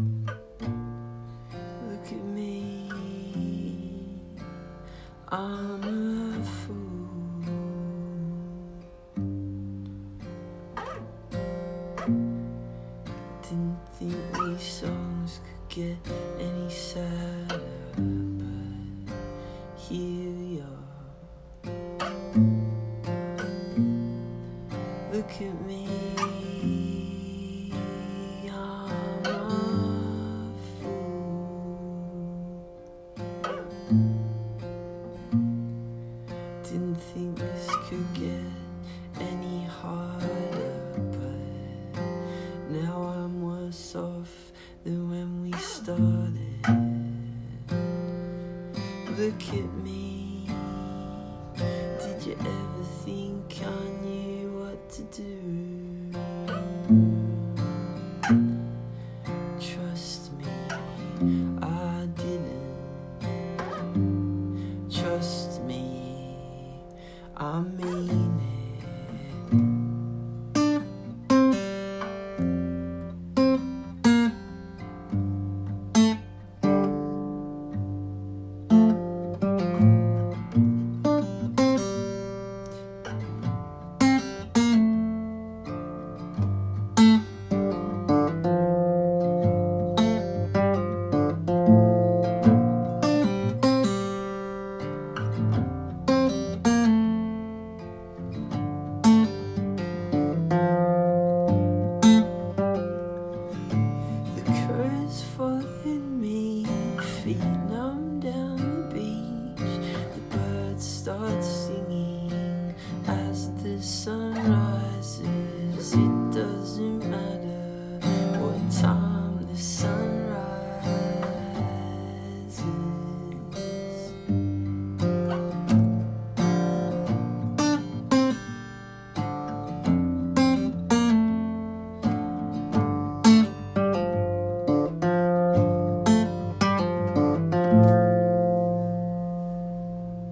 Look at me, I'm a fool. Didn't think these songs could get any sadder, but here we are. Look at me, didn't think this could get any harder, but now I'm worse off than when we started. Look at me, did you ever think I knew what to do? Trust me, I didn't. Trust me, I mean it. Numb down the beach, the birds start singing as the sun rises.